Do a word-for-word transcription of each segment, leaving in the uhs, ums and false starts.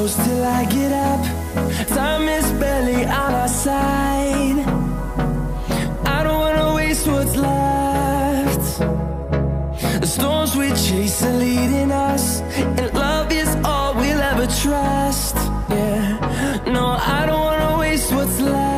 close till I get up. Time is barely on our side. I don't wanna waste what's left. The storms we chase are leading us, and love is all we'll ever trust. Yeah, no, I don't wanna waste what's left.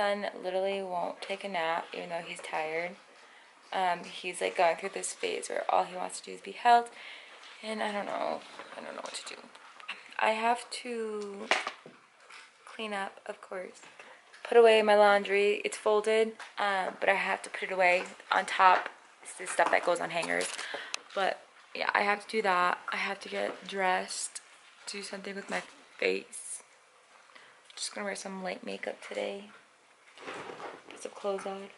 And I literally won't take a nap even though he's tired. Um, he's like going through this phase where all he wants to do is be held, and I don't know I don't know what to do. I have to clean up, of course, put away my laundry. It's folded, um, but I have to put it away. On top is the stuff that goes on hangers, but yeah, I have to do that. I have to get dressed, do something with my face. I'm just gonna wear some light makeup today, put some clothes on,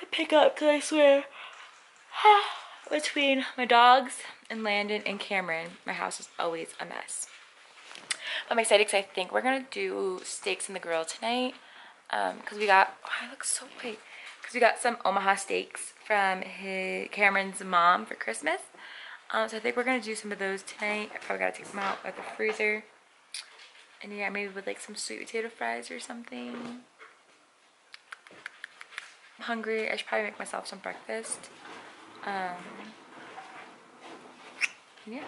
and pick up, because I swear, between my dogs and Landon and Cameron, my house is always a mess. I'm excited because I think we're going to do steaks in the grill tonight, because um, we got, oh, I look so white, because we got some Omaha steaks from his, Cameron's mom for Christmas. Um, so I think we're going to do some of those tonight. I probably got to take them out of the freezer. And yeah, maybe with like some sweet potato fries or something. I'm hungry. I should probably make myself some breakfast. Um, yeah.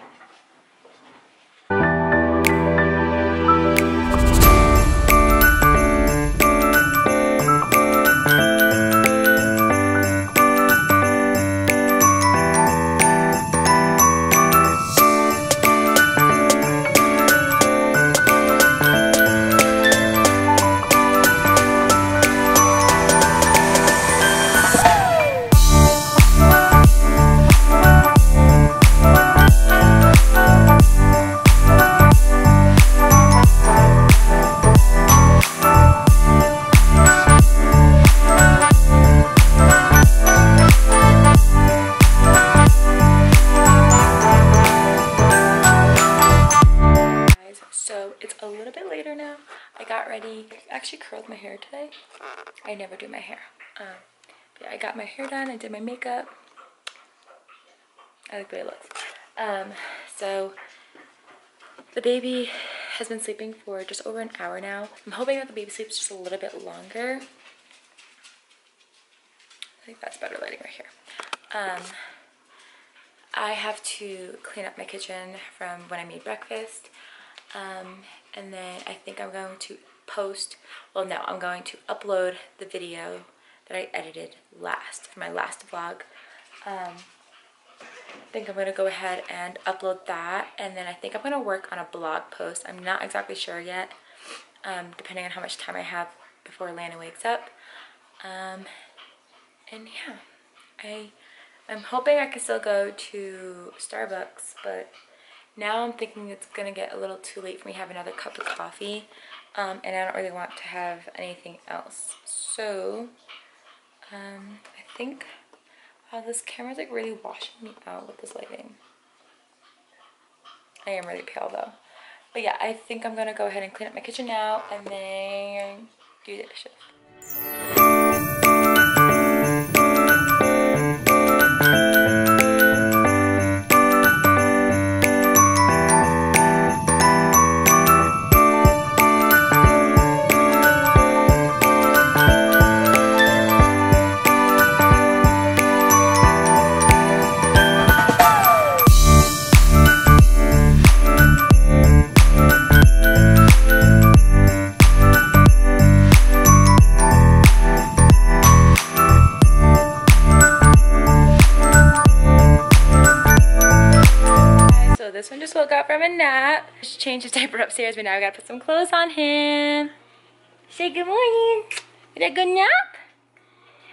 Today. I never do my hair. Um, but yeah, I got my hair done. I did my makeup. I like the way it looks. Um, so the baby has been sleeping for just over an hour now. I'm hoping that the baby sleeps just a little bit longer. I think that's better lighting right here. Um, I have to clean up my kitchen from when I made breakfast. Um, and then I think I'm going to post, well no, I'm going to upload the video that I edited last, for my last vlog. Um, I think I'm going to go ahead and upload that, and then I think I'm going to work on a blog post. I'm not exactly sure yet, um, depending on how much time I have before Lana wakes up. Um, and yeah, I, I'm hoping I can still go to Starbucks, but now I'm thinking it's going to get a little too late for me to have another cup of coffee. Um, and I don't really want to have anything else. So, Um, I think, wow, this camera's like really washing me out with this lighting. I am really pale though. But yeah, I think I'm gonna go ahead and clean up my kitchen now and then do the dishes. This one just woke up from a nap. Just changed his diaper upstairs, but now we gotta put some clothes on him. Say good morning. Was that a good nap?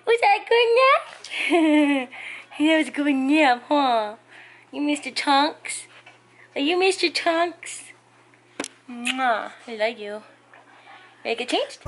Was that a good nap? That was a good nap, huh? You Mister Tonks? Are you Mister Tonks? Mwah. I love you. Ready to get changed?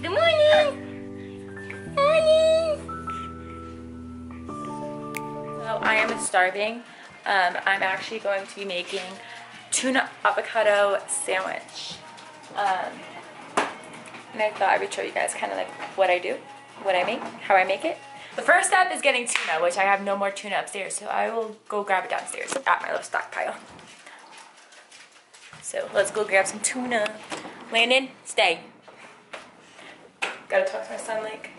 Good morning! Morning! So I am starving. Um, I'm actually going to be making tuna avocado sandwich. Um, and I thought I would show you guys kind of like what I do, what I make, how I make it. The first step is getting tuna, which I have no more tuna upstairs, so I will go grab it downstairs at my little stockpile. So let's go grab some tuna. Landon, stay. Gotta talk to my son, like,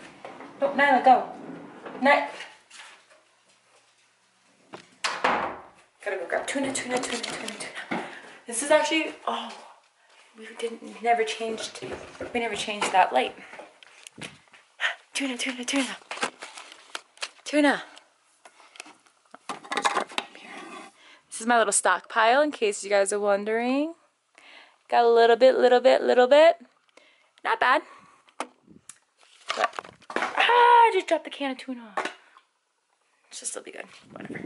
oh, Nyla, go. Nyla. Gotta go grab tuna, tuna, tuna, tuna, tuna. This is actually, oh, we didn't, we never changed, we never changed that light. Tuna, tuna, tuna. Tuna. This is my little stockpile, in case you guys are wondering. Got a little bit, little bit, little bit. Not bad. I just dropped the can of tuna. It should still be good. Whatever.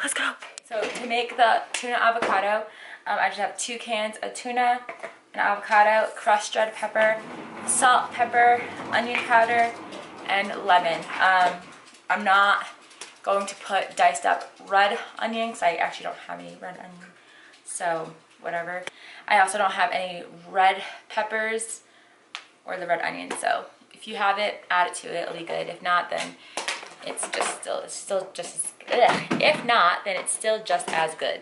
Let's go. So to make the tuna avocado, um, I just have two cans of tuna, an avocado, crushed red pepper, salt, pepper, onion powder, and lemon. Um, I'm not going to put diced up red onion because I actually don't have any red onion. So whatever. I also don't have any red peppers or the red onion. So. If you have it, add it to it. It'll be good. If not, then it's just still, it's still just ugh. If not, then it's still just as good.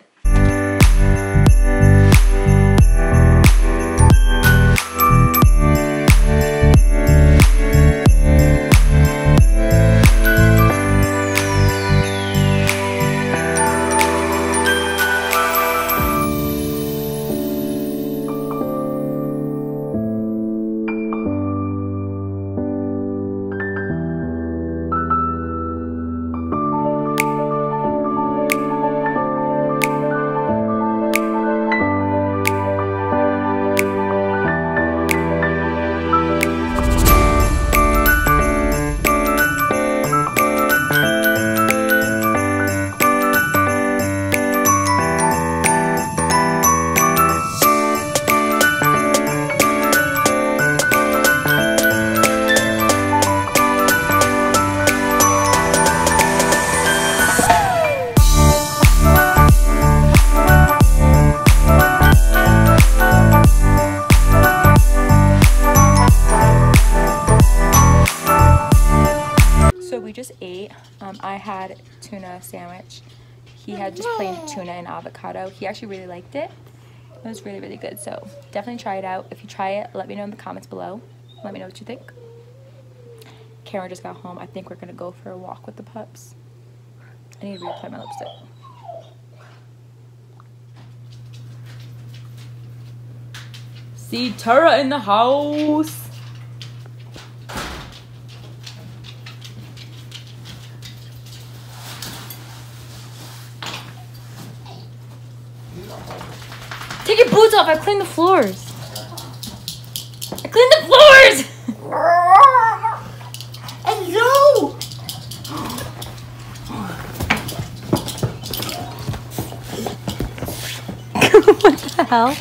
Um, I had tuna sandwich. He had just plain tuna and avocado. He actually really liked it. It was really, really good. So definitely try it out. If you try it, let me know in the comments below. Let me know what you think. Cameron just got home. I think we're going to go for a walk with the pups. I need to reapply my lipstick. See Tara in the house. Take your boots off. I cleaned the floors. I cleaned the floors. And you. What the hell?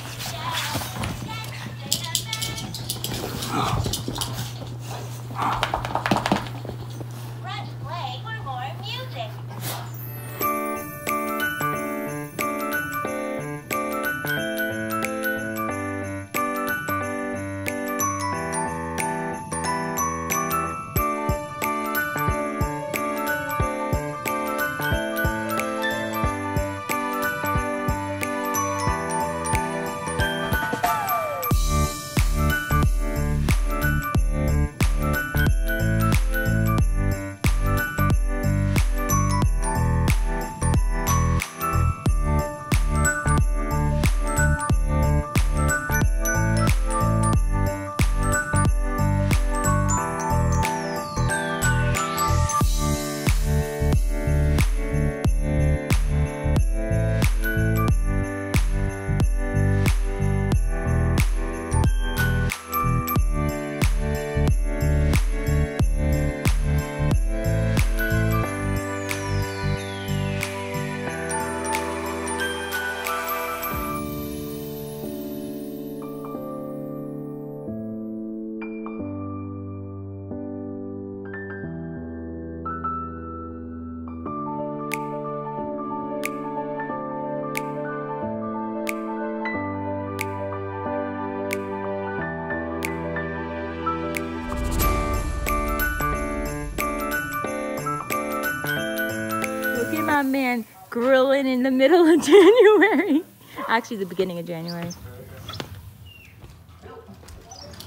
My man grilling in the middle of January. Actually, the beginning of January.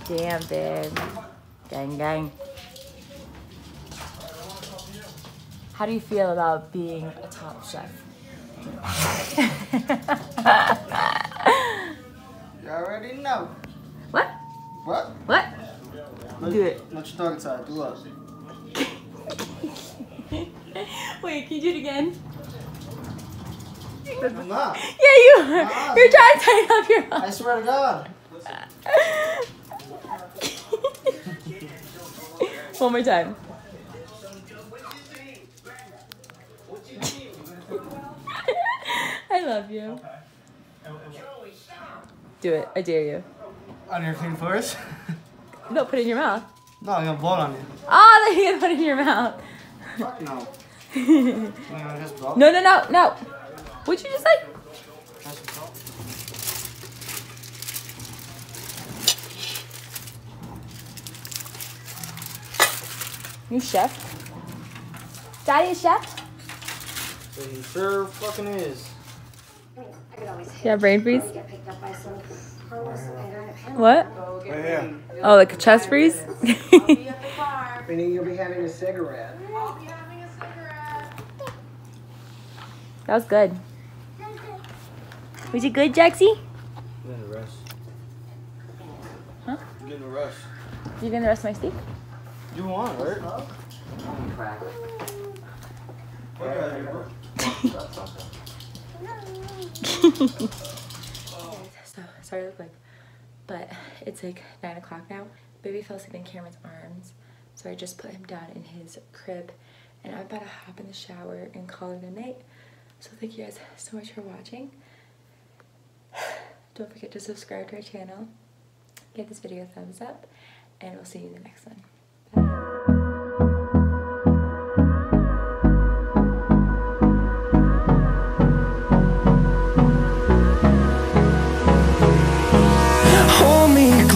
Damn, babe. Gang, gang. How do you feel about being a top chef? You already know. What? What? What? Look, do it. What you talking to? Do us. Wait, can you do it again? I'm not. Yeah, you are. Nah, You're trying to tighten up your arm. I swear to God. One more time. I love you. Do it. I dare you. On your clean floors? No, put it in your mouth. No, I'm going to blow it on you. Oh, then you put it in your mouth. Fuck no. No, no, no, no. What'd you just say? You chef? Daddy is chef? He sure fucking is. Yeah, brain freeze? What? Right here. Oh, like a chest freeze? Meaning you'll be having a cigarette. That was good. Was it good, Jaxie? I'm getting a rush. Huh? I'm getting a rush. You getting the rest of my steak? You want, right? So, sorry I look like, but it's like nine o'clock now. Baby fell asleep in Cameron's arms, so I just put him down in his crib, and I'm about to hop in the shower and call it a night. So thank you guys so much for watching. Don't forget to subscribe to our channel, give this video a thumbs up, and we'll see you in the next one. Bye!